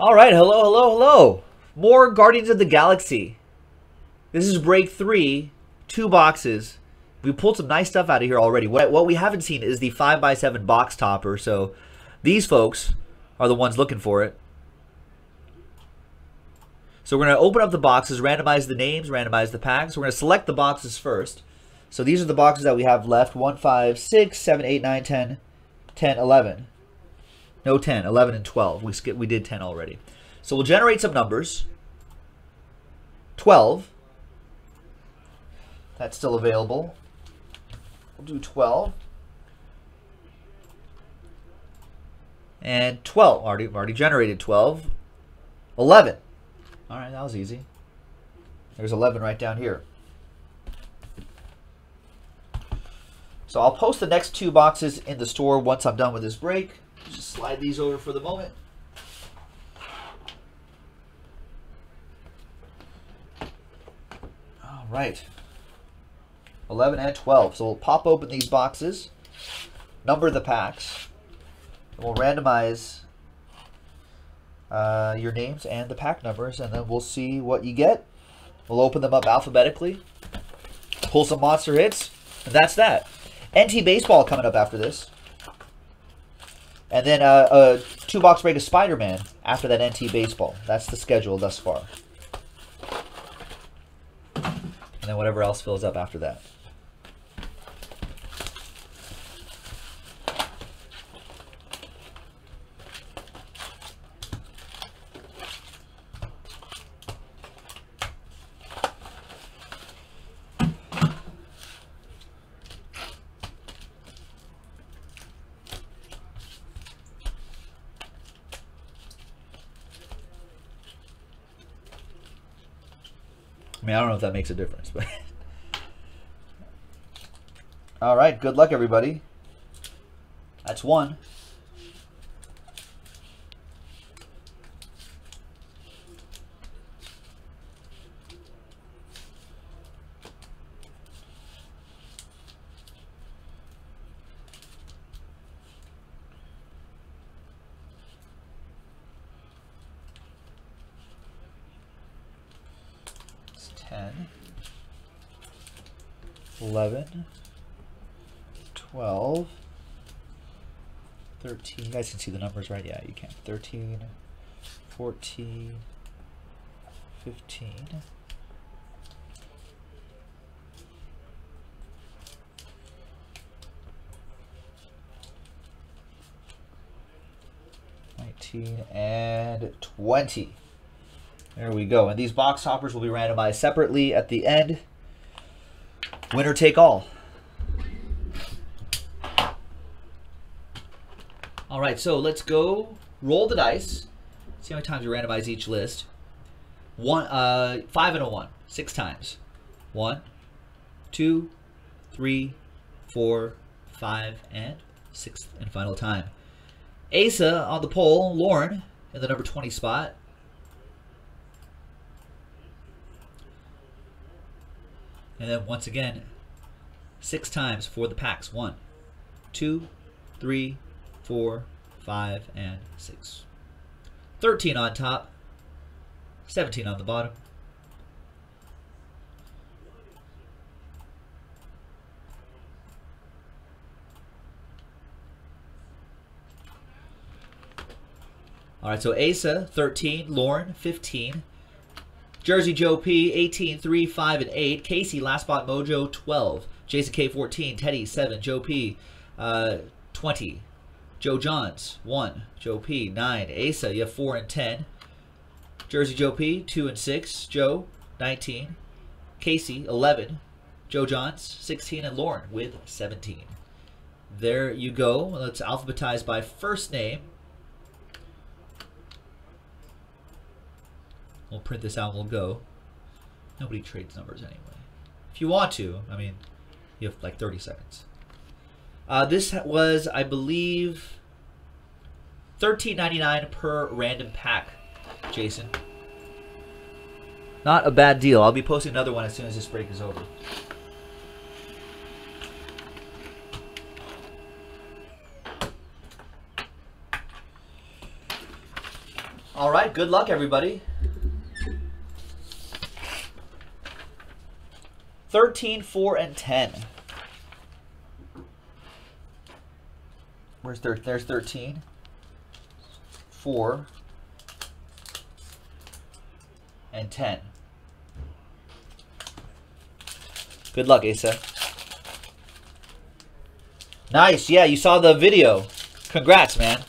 All right, hello, hello, hello. More Guardians of the Galaxy. This is break 3, 2 boxes. We pulled some nice stuff out of here already. What we haven't seen is the 5x7 box topper, so these folks are the ones looking for it. So we're going to open up the boxes, randomize the names, randomize the packs. We're going to select the boxes first. So these are the boxes that we have left. 1, 5, 6, 7, 8, 9, 10, 10, 11. No 10, 11 and 12. We did 10 already. So we'll generate some numbers. 12. That's still available. We'll do 12. And 12. Already generated 12. 11. All right, that was easy. There's 11 right down here. So I'll post the next 2 boxes in the store once I'm done with this break. Just slide these over for the moment. All right. 11 and 12. So we'll pop open these boxes, number the packs, and we'll randomize your names and the pack numbers, and then we'll see what you get. We'll open them up alphabetically, pull some monster hits, and that's that. NT Baseball coming up after this. And then a 2-box break of Spider-Man after that NT Baseball. That's the schedule thus far. And then whatever else fills up after that. I mean, I don't know if that makes a difference, but all right, good luck everybody. That's 1. You guys can see the numbers, right? Yeah, you can. 13, 14, 15. And 20. There we go. And these box hoppers will be randomized separately at the end. Winner take all. All right, so let's go roll the dice. See how many times we randomize each list. 5 and a 1, 6 times. 1, 2, 3, 4, 5, and 6th and final time. Asa on the poll, Lauren in the number 20 spot. And then once again, 6 times for the packs. 1, 2, 3, 4, 5, and 6. 13 on top, 17 on the bottom. All right, so Asa, 13, Lauren, 15, Jersey Joe P, 18, 3, 5, and 8, Casey, Last Spot Mojo, 12, Jason K, 14, Teddy, 7, Joe P, 20. Joe Johns, 1. Joe P, 9. Asa, you have 4 and 10. Jersey Joe P, 2 and 6. Joe, 19. Casey, 11. Joe Johns, 16. And Lauren with 17. There you go. Let's alphabetize by first name. We'll print this out and we'll go. Nobody trades numbers anyway. If you want to, I mean, you have like 30 seconds. This was, I believe, $13.99 per random pack, Jason. Not a bad deal. I'll be posting another one as soon as this break is over. All right, good luck, everybody. 13, 4, and 10. Where's there's 13, 4, and 10. Good luck, Asa. Nice, yeah, you saw the video. Congrats, man.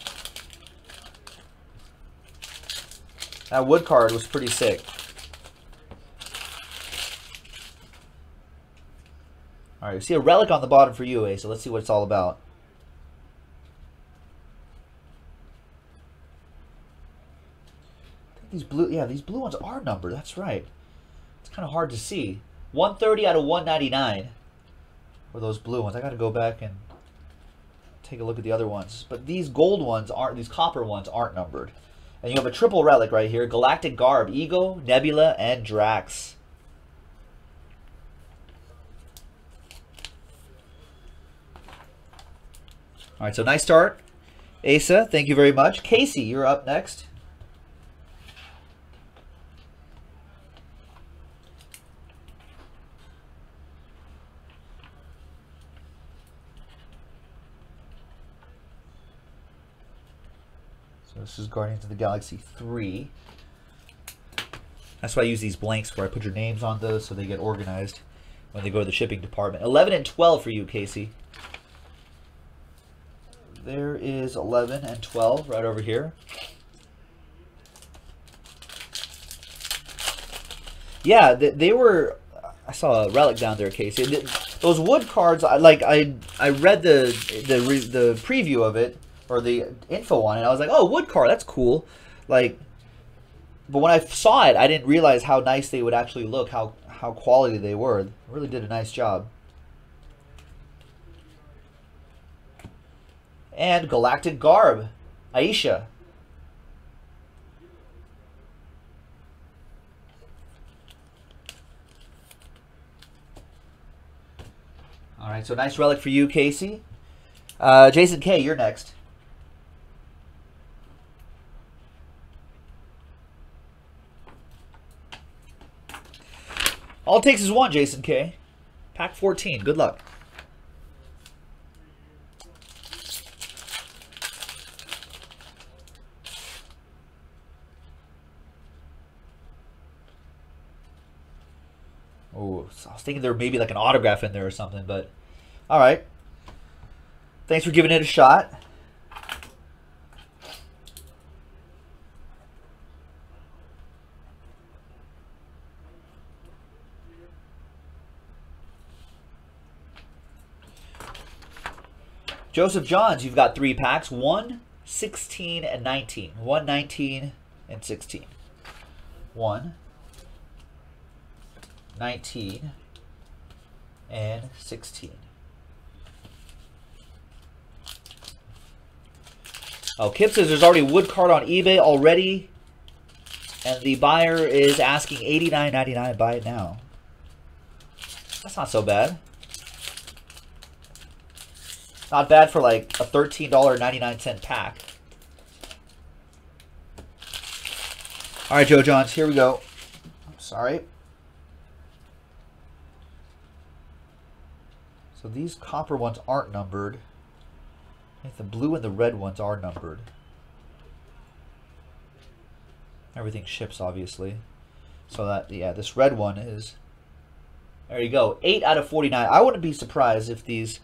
That wood card was pretty sick. All right, you see a relic on the bottom for you, Asa. Let's see what it's all about. These blue, yeah, these blue ones are numbered. That's right. It's kind of hard to see. 130 out of 199 were those blue ones. I got to go back and take a look at the other ones. But these gold ones aren't. These copper ones aren't numbered. And you have a triple relic right here: Galactic Garb, Ego, Nebula, and Drax. All right, so nice start, Asa. Thank you very much, Casey. You're up next. This is Guardians of the Galaxy 3. That's why I use these blanks where I put your names on those so they get organized when they go to the shipping department. 11 and 12 for you, Casey. There is 11 and 12 right over here. Yeah, they were... I saw a relic down there, Casey. Those wood cards, like, I read the preview of it, or the info on it. I was like, oh, wood card, that's cool. Like, but when I saw it, I didn't realize how nice they would actually look, how quality they were. They really did a nice job. And Galactic Garb, Aisha. All right, so nice relic for you, Casey. Jason K, you're next. All it takes is one, Jason K. Pack 14. Good luck. Oh, I was thinking there may be like an autograph in there or something, but all right. Thanks for giving it a shot. Joseph Johns, you've got 3 packs, 1, 16, and 19. 1, 19, and 16. 1, 19, and 16. Oh, Kip says there's already a wood card on eBay already, and the buyer is asking $89.99, buy it now. That's not so bad. Not bad for like a $13.99 pack. All right, Joe Johns, here we go. I'm sorry. So these copper ones aren't numbered. The blue and the red ones are numbered. Everything ships, obviously. So that, yeah, this red one is... There you go. 8 out of 49. I wouldn't be surprised if these...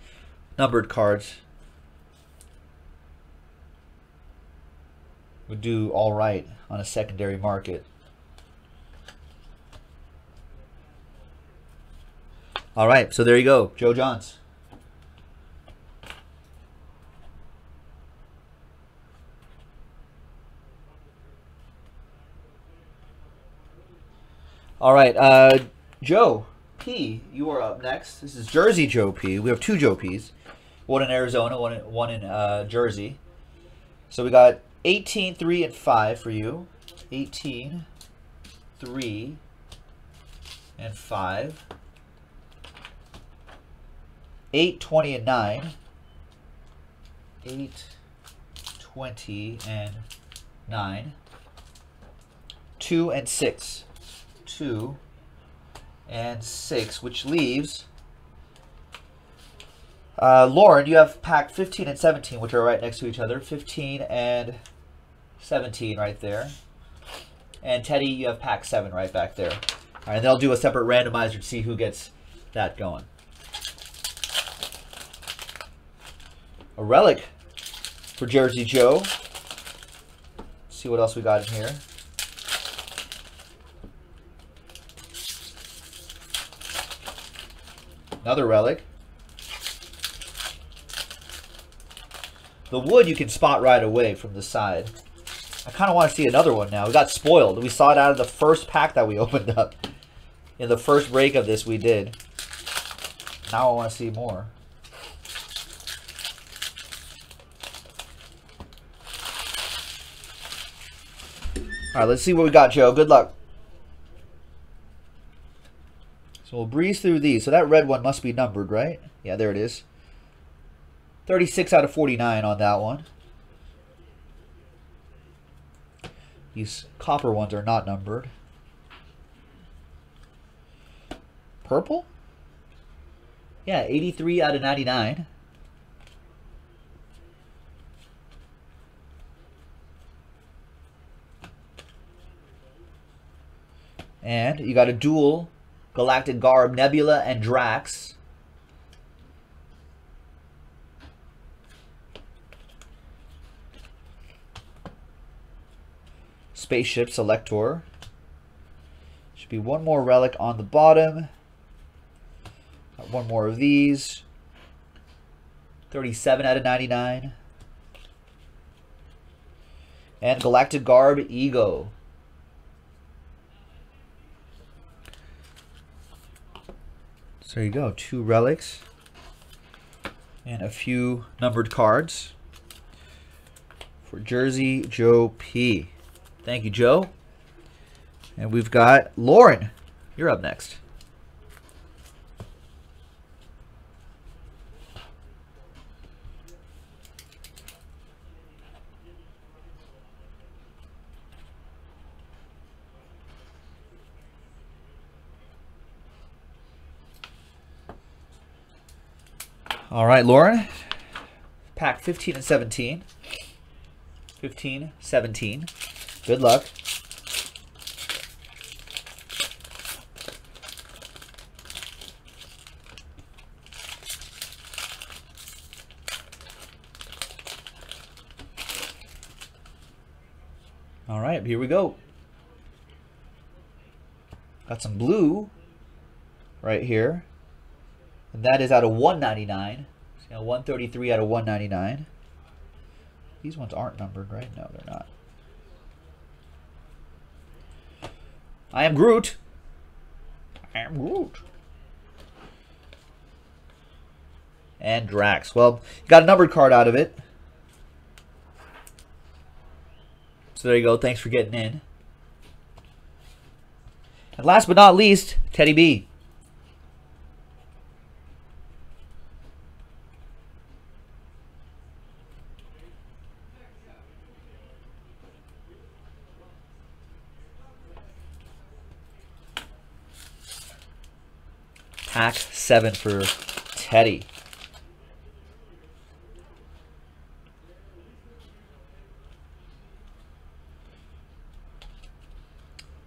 numbered cards would do all right on a secondary market. All right, so there you go, Joe Johns. All right, Joe P, you are up next. This is Jersey Joe P. We have 2 Joe Ps. One in Arizona, one in Jersey. So we got 18, 3, and 5 for you. 18, 3, and 5. 8, 20, and 9. 8, 20, and 9. 2 and 6, which leaves Lauren, you have pack 15 and 17, which are right next to each other. 15 and 17 right there. And Teddy, you have pack 7 right back there. All right, and then I'll do a separate randomizer to see who gets that going. A relic for Jersey Joe. Let's see what else we got in here. Another relic. The wood you can spot right away from the side. I kind of want to see another one now. We got spoiled. We saw it out of the first pack that we opened up. In the first break of this we did. Now I want to see more. All right, let's see what we got, Joe. Good luck. So we'll breeze through these. So that red one must be numbered, right? Yeah, there it is. 36 out of 49 on that one. These copper ones are not numbered. Purple? Yeah, 83 out of 99. And you got a dual Galactic Garb, Nebula and Drax. Spaceship Selector. Should be one more relic on the bottom. Got one more of these. 37 out of 99. And Galactic Garb, Ego. There you go, 2 relics and a few numbered cards for Jersey Joe P. Thank you, Joe. And we've got Lauren. You're up next. All right, Lauren, pack 15 and 17. 15, 17. Good luck. All right, here we go. Got some blue right here. And that is out of 199. So 133 out of 199. These ones aren't numbered, right? No, they're not. I Am Groot. I Am Groot. And Drax. Well, got a numbered card out of it. So there you go. Thanks for getting in. And last but not least, Teddy B. Pack 7 for Teddy.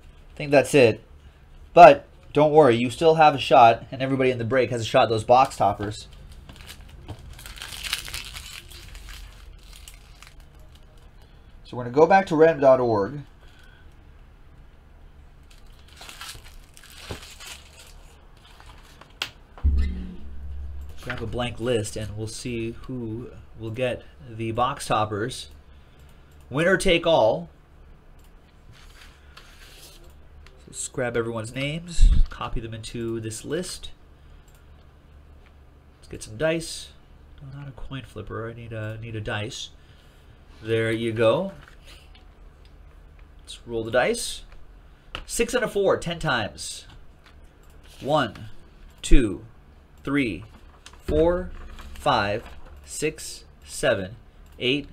I think that's it. But don't worry, you still have a shot, and everybody in the break has a shot at those box toppers. So we're going to go back to REM.org. Grab a blank list and we'll see who will get the box toppers. Winner take all. Let's grab everyone's names, copy them into this list. Let's get some dice. No, not a coin flipper. I need a dice. There you go. Let's roll the dice. 6 and a 4, 10 times. 1, 2, 3, 4, 5, 6, 7, 8,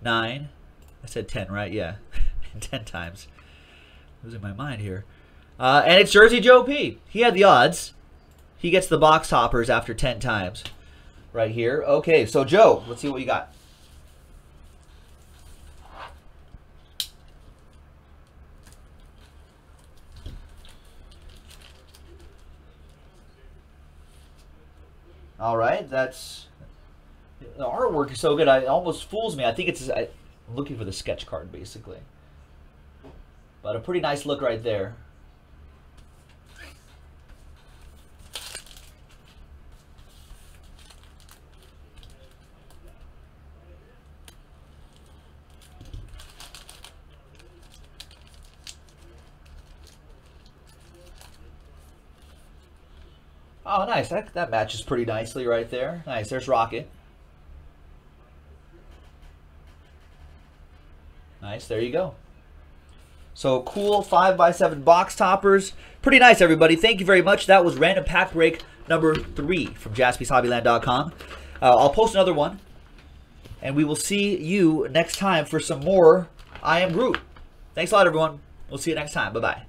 9. I said 10, right? Yeah. 10 times. losing my mind here. And it's Jersey Joe P. He had the odds. He gets the box hoppers after 10 times. Right here. Okay, so Joe, let's see what you got. All right, that's the artwork is so good. It almost fools me. I think it's I'm looking for the sketch card basically, but a pretty nice look right there. Oh, nice. That matches pretty nicely right there. Nice. There's Rocket. Nice. There you go. So cool 5x7 box toppers. Pretty nice, everybody. Thank you very much. That was random pack break number 3 from JaspysHobbyland.com. I'll post another one, and we will see you next time for some more I Am Groot. Thanks a lot, everyone. We'll see you next time. Bye-bye.